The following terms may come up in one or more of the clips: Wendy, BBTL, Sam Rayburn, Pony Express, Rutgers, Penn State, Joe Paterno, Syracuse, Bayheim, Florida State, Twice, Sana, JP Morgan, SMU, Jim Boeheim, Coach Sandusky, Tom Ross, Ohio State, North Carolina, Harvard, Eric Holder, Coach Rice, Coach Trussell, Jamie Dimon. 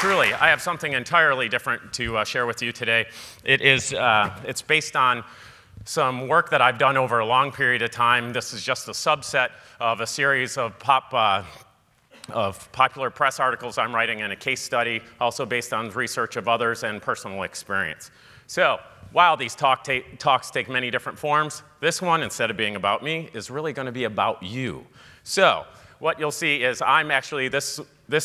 Truly, I have something entirely different to share with you today. It's based on some work that I've done over a long period of time. This is just a subset of a series of popular press articles I'm writing and a case study, also based on research of others and personal experience. So while these talks take many different forms, this one, instead of being about me, is really going to be about you. So what you'll see is I'm actually, this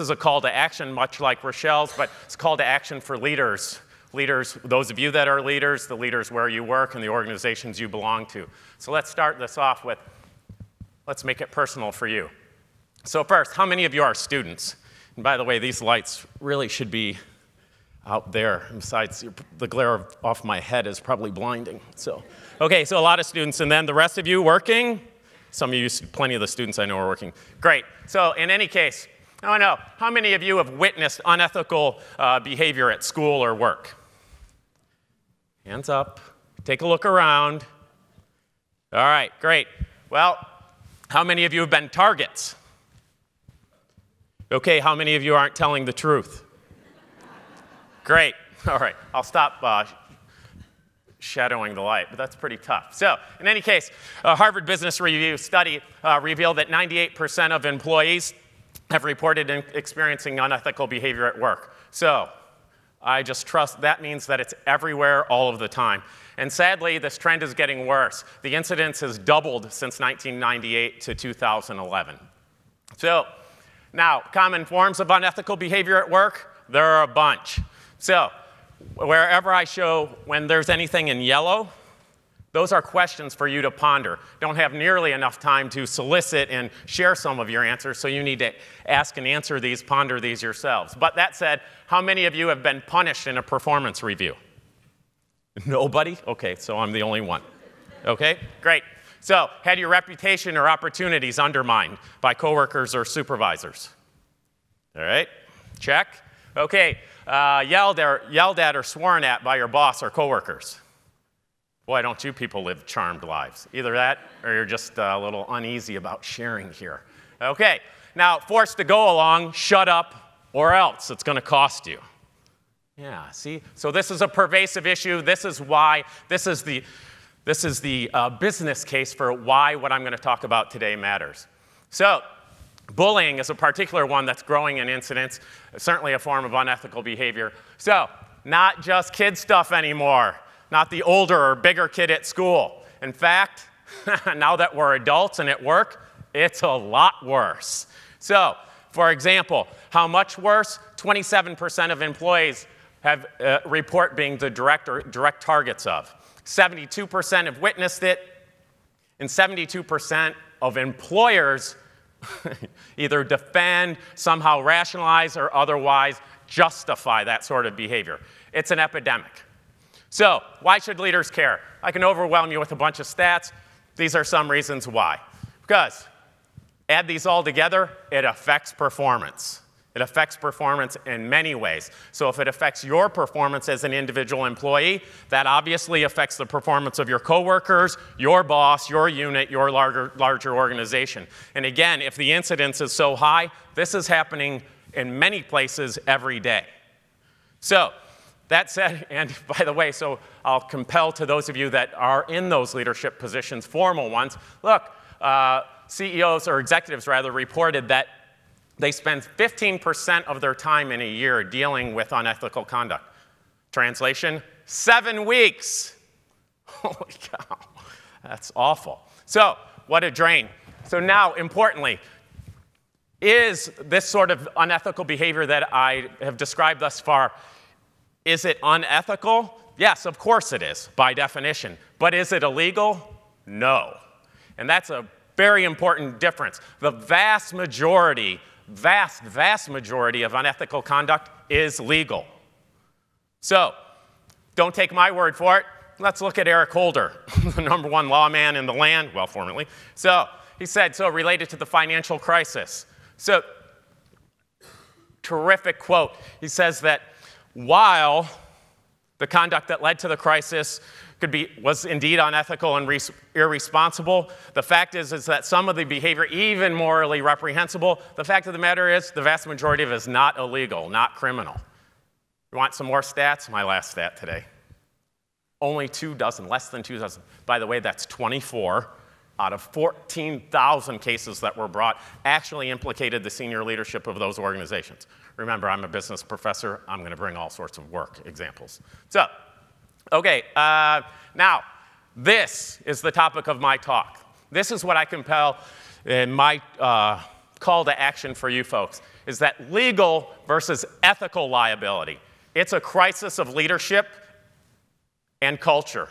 is a call to action, much like Rochelle's, but it's a call to action for leaders. Leaders, those of you that are leaders, the leaders where you work, and the organizations you belong to. So let's start this off with, let's make it personal for you. So first, how many of you are students? And by the way, these lights really should be out there. Besides, the glare off my head is probably blinding. So, okay, so a lot of students. And then the rest of you working? Some of you, plenty of the students I know are working. Great. So in any case, I want to know, how many of you have witnessed unethical behavior at school or work? Hands up. Take a look around. All right, great. Well, how many of you have been targets? Okay, how many of you aren't telling the truth? Great. All right, I'll stop shadowing the light, but that's pretty tough. So in any case, a Harvard Business Review study revealed that 98% of employees have reported experiencing unethical behavior at work. So I just trust that means that it's everywhere all of the time. And sadly, this trend is getting worse. The incidence has doubled since 1998 to 2011. So now, common forms of unethical behavior at work, there are a bunch. So wherever I show when there's anything in yellow, those are questions for you to ponder. Don't have nearly enough time to solicit and share some of your answers, so you need to ask and answer these, ponder these yourselves. But that said, how many of you have been punished in a performance review? Nobody? Okay, so I'm the only one. Okay, great. So, had your reputation or opportunities undermined by coworkers or supervisors? All right, check. Okay, yelled at or sworn at by your boss or coworkers? Why don't you people live charmed lives? Either that, or you're just a little uneasy about sharing here. Okay, now forced to go along, shut up, or else it's going to cost you. Yeah, see? So this is a pervasive issue. This is why, this is the business case for why what I'm going to talk about today matters. So bullying is a particular one that's growing in incidence, certainly a form of unethical behavior. So not just kid stuff anymore. Not the older or bigger kid at school. In fact, now that we're adults and at work, it's a lot worse. So, for example, how much worse? 27% of employees have report being the direct targets of. 72% have witnessed it, and 72% of employers either defend, somehow rationalize, or otherwise justify that sort of behavior. It's an epidemic. So, why should leaders care? I can overwhelm you with a bunch of stats. These are some reasons why. Because, add these all together, it affects performance. It affects performance in many ways. So if it affects your performance as an individual employee, that obviously affects the performance of your coworkers, your boss, your unit, your larger organization. And again, if the incidence is so high, this is happening in many places every day. So, that said, and by the way, so I'll compel to those of you that are in those leadership positions, formal ones, look, CEOs or executives rather reported that they spend 15% of their time in a year dealing with unethical conduct. Translation, 7 weeks. Holy cow, that's awful. So, what a drain. So now, importantly, is this sort of unethical behavior that I have described thus far, is it unethical? Yes, of course it is, by definition. But is it illegal? No. And that's a very important difference. The vast majority of unethical conduct is legal. So, don't take my word for it. Let's look at Eric Holder, the #1 lawman in the land, well, formerly. So, he said, so related to the financial crisis. So, terrific quote. He says that, while the conduct that led to the crisis was indeed unethical and irresponsible. The fact is that some of the behavior, even morally reprehensible, the fact of the matter is the vast majority of it is not illegal, not criminal. You want some more stats? My last stat today. Only two dozen, less than two dozen. By the way, that's 24 out of 14,000 cases that were brought actually implicated the senior leadership of those organizations. Remember, I'm a business professor. I'm going to bring all sorts of work examples. So, okay, now, this is the topic of my talk. This is what I compel in my call to action for you folks, is that legal versus ethical liability. It's a crisis of leadership and culture.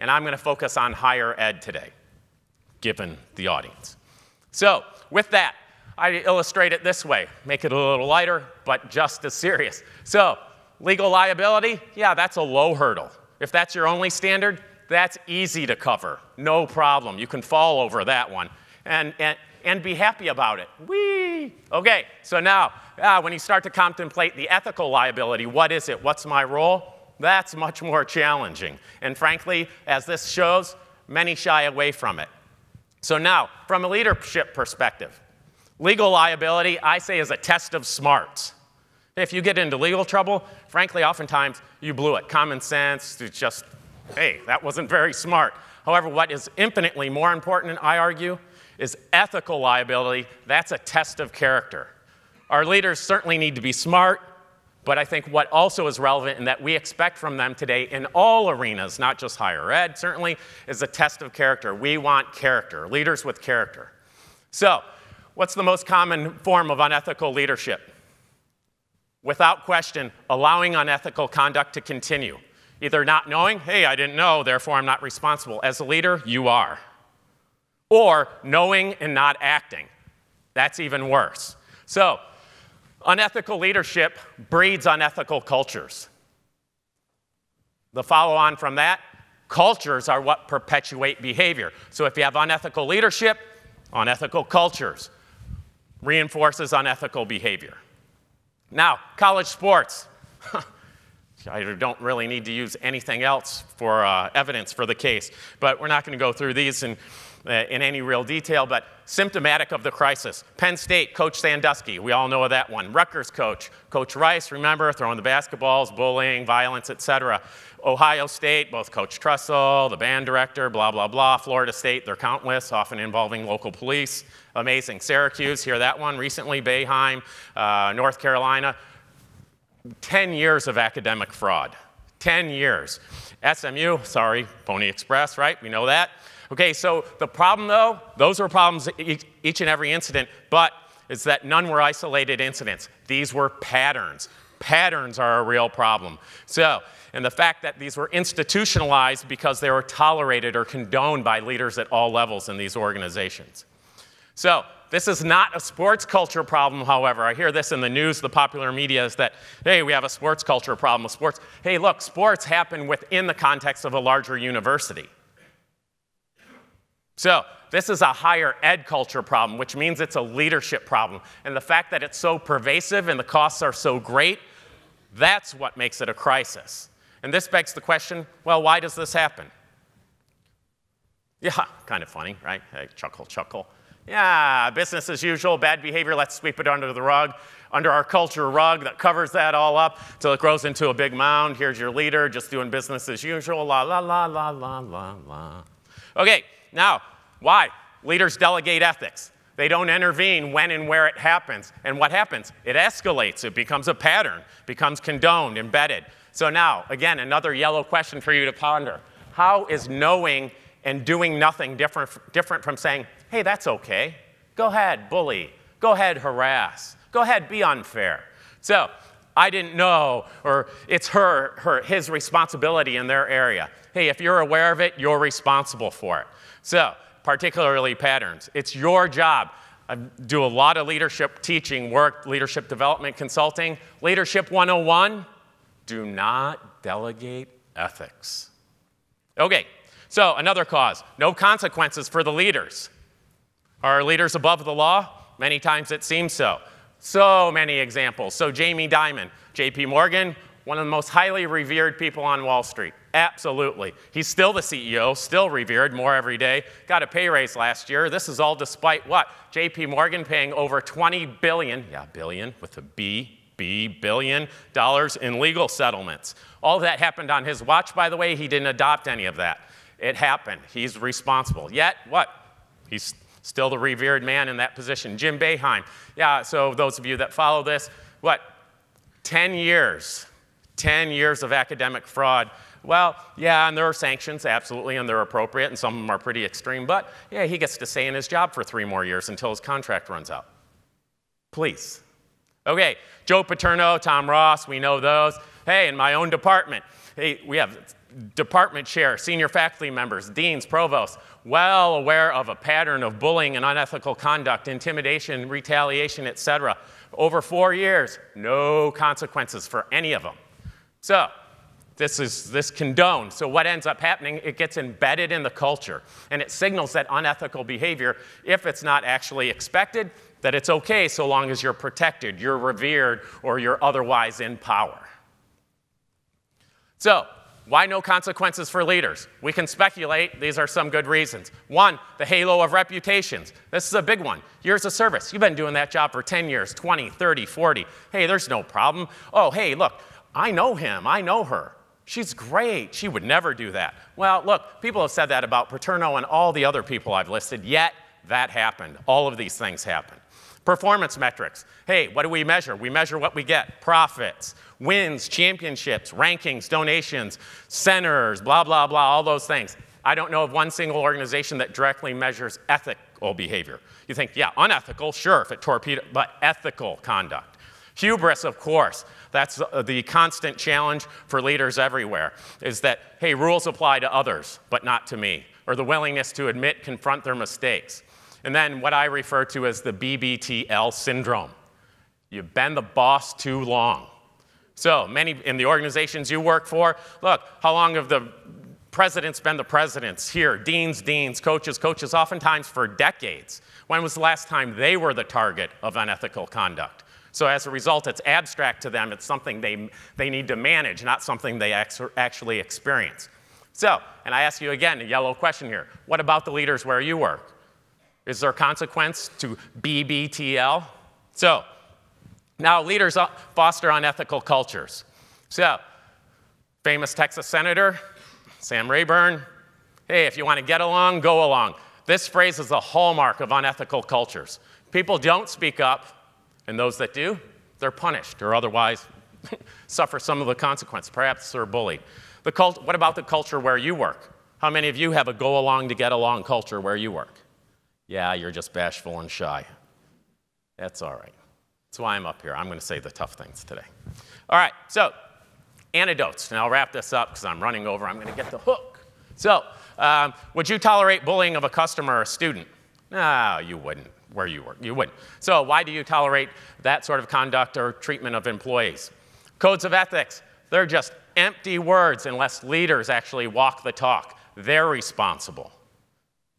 And I'm going to focus on higher ed today, given the audience. So with that, I illustrate it this way. Make it a little lighter, but just as serious. So legal liability, yeah, that's a low hurdle. If that's your only standard, that's easy to cover. No problem. You can fall over that one and be happy about it. Whee! Okay, so now when you start to contemplate the ethical liability, what is it? What's my role? That's much more challenging. And frankly, as this shows, many shy away from it. So now, from a leadership perspective, legal liability, I say, is a test of smarts. If you get into legal trouble, frankly, oftentimes you blew it. Common sense, it's just, hey, that wasn't very smart. However, what is infinitely more important, I argue, is ethical liability. That's a test of character. Our leaders certainly need to be smart, but I think what also is relevant and that we expect from them today in all arenas, not just higher ed, certainly, is a test of character. We want character, leaders with character. So, what's the most common form of unethical leadership? Without question, allowing unethical conduct to continue. Either not knowing, hey, I didn't know, therefore I'm not responsible. As a leader, you are. Or knowing and not acting. That's even worse. So, unethical leadership breeds unethical cultures. The follow-on from that, cultures are what perpetuate behavior. So if you have unethical leadership, unethical cultures reinforces unethical behavior. Now, college sports. I don't really need to use anything else for evidence for the case, but we're not going to go through these in any real detail, but symptomatic of the crisis. Penn State, Coach Sandusky, we all know of that one. Rutgers coach, Coach Rice, remember, throwing the basketballs, bullying, violence, et cetera. Ohio State, both Coach Trussell, the band director, blah, blah, blah. Florida State, they're countless, often involving local police. Amazing. Syracuse, hear that one recently. Bayheim, North Carolina. 10 years of academic fraud. 10 years. SMU, sorry, Pony Express, right? We know that. Okay, so the problem, though, those were problems each and every incident, but it's that none were isolated incidents. These were patterns. Patterns are a real problem. So, and the fact that these were institutionalized because they were tolerated or condoned by leaders at all levels in these organizations. So, this is not a sports culture problem, however. I hear this in the news, the popular media, is that, hey, we have a sports culture problem with sports. Hey, look, sports happen within the context of a larger university. So, this is a higher ed culture problem, which means it's a leadership problem. And the fact that it's so pervasive and the costs are so great, that's what makes it a crisis. And this begs the question, well, why does this happen? Yeah, kind of funny, right? Hey, chuckle, chuckle. Yeah, business as usual, bad behavior, let's sweep it under the rug, under our culture rug that covers that all up till it grows into a big mound. Here's your leader just doing business as usual, la, la, la, la, la, la, la. Okay, now, why? Leaders delegate ethics. They don't intervene when and where it happens. And what happens? It escalates. It becomes a pattern, becomes condoned, embedded. So now, again, another yellow question for you to ponder. How is knowing and doing nothing different from saying, hey, that's okay. Go ahead, bully. Go ahead, harass. Go ahead, be unfair. So, I didn't know, or it's his responsibility in their area. Hey, if you're aware of it, you're responsible for it. So, particularly patterns. It's your job. I do a lot of leadership teaching work, leadership development consulting. Leadership 101, do not delegate ethics. Okay, so another cause, no consequences for the leaders. Are leaders above the law? Many times it seems so. So many examples. So Jamie Dimon, JP Morgan, one of the most highly revered people on Wall Street. Absolutely. He's still the CEO, still revered more every day. Got a pay raise last year. This is all despite what? JP Morgan paying over $20 billion, yeah, billion with a B, $billion in legal settlements. All that happened on his watch, by the way. He didn't adopt any of that. It happened. He's responsible. Yet, what? He's still the revered man in that position. Jim Boeheim. Yeah, so those of you that follow this, what? 10 years. 10 years of academic fraud. Well, yeah, and there are sanctions, absolutely, and they're appropriate, and some of them are pretty extreme, but yeah, he gets to stay in his job for 3 more years until his contract runs out. Please. Okay, Joe Paterno, Tom Ross, we know those. Hey, in my own department, hey, we have department chair, senior faculty members, deans, provosts, well aware of a pattern of bullying and unethical conduct, intimidation, retaliation, etc. Over 4 years, no consequences for any of them. So this condoned. So what ends up happening, it gets embedded in the culture, and it signals that unethical behavior, if it's not actually expected, that it's okay so long as you're protected, you're revered, or you're otherwise in power. So why no consequences for leaders? We can speculate. These are some good reasons. 1, the halo of reputations. This is a big one. Years of service. You've been doing that job for 10 years, 20, 30, 40. Hey, there's no problem. Oh, hey, look, I know him. I know her. She's great. She would never do that. Well, look, people have said that about Paterno and all the other people I've listed, yet that happened. All of these things happened. Performance metrics. Hey, what do we measure? We measure what we get. Profits, wins, championships, rankings, donations, centers, blah, blah, blah, all those things. I don't know of one single organization that directly measures ethical behavior. You think, yeah, unethical, sure, if it torpedoes, but ethical conduct. Hubris, of course. That's the constant challenge for leaders everywhere, is that, hey, rules apply to others, but not to me, or the willingness to admit, confront their mistakes. And then what I refer to as the BBTL syndrome. You've been the boss too long. So many in the organizations you work for, look, how long have the presidents been the presidents here? Deans, coaches, oftentimes for decades. When was the last time they were the target of unethical conduct? So as a result, it's abstract to them. It's something they need to manage, not something they actually experience. So, and I ask you again, a yellow question here. What about the leaders where you work? Is there consequence to BBTL? So now leaders foster unethical cultures. So famous Texas Senator, Sam Rayburn, hey, if you want to get along, go along. This phrase is a hallmark of unethical cultures. People don't speak up, and those that do, they're punished or otherwise suffer some of the consequence. Perhaps they're bullied. What about the culture where you work? How many of you have a go along to get along culture where you work? Yeah, you're just bashful and shy. That's all right. That's why I'm up here. I'm going to say the tough things today. All right, so antidotes. And I'll wrap this up because I'm running over. I'm going to get the hook. So would you tolerate bullying of a customer or a student? No, you wouldn't. Where you work, you wouldn't. So why do you tolerate that sort of conduct or treatment of employees? Codes of ethics. They're just empty words unless leaders actually walk the talk. They're responsible.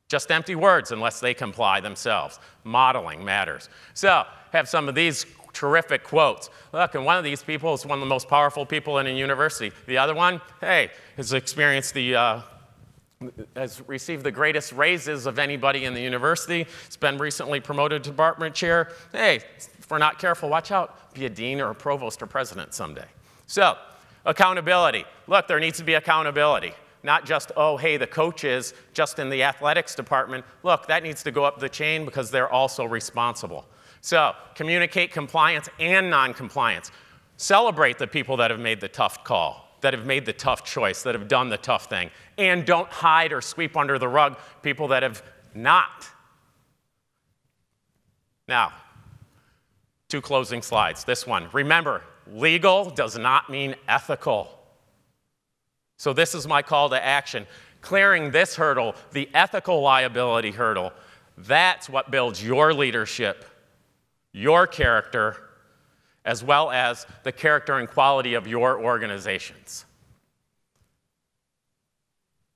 Just empty words unless they comply themselves. Modeling matters. So have some of these terrific quotes. Look, and one of these people is one of the most powerful people in a university. The other one, hey, has experienced the, has received the greatest raises of anybody in the university. Has been recently promoted to department chair. Hey, if we're not careful, watch out. Be a dean or a provost or president someday. So accountability. Look, there needs to be accountability. Not just, oh, hey, the coaches just in the athletics department. Look, that needs to go up the chain because they're also responsible. So communicate compliance and non-compliance. Celebrate the people that have made the tough call, that have made the tough choice, that have done the tough thing. And don't hide or sweep under the rug people that have not. Now, 2 closing slides. This one, remember, legal does not mean ethical. So this is my call to action. Clearing this hurdle, the ethical liability hurdle, that's what builds your leadership, your character, as well as the character and quality of your organizations.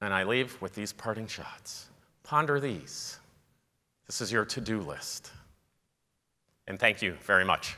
And I leave with these parting shots. Ponder these. This is your to-do list. And thank you very much.